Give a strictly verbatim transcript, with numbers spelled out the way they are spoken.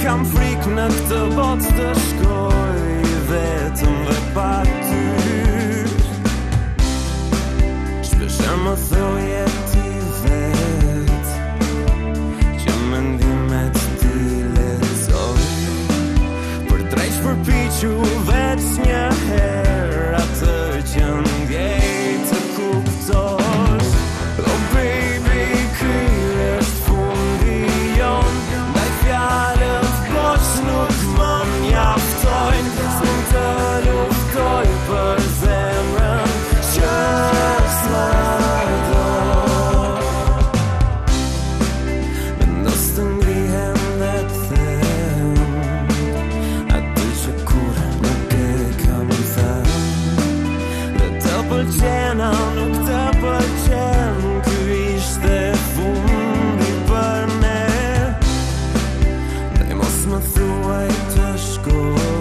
Kam frik në këtë bot të shkoj vetëm dhe pa ty. Shpesher më thoje ti vet që mendimet ti lezoj, për drejt shpërpiqu veç një her atë që ndjej të kuptosh. Oh baby, kërë Më thuaj të shkoj.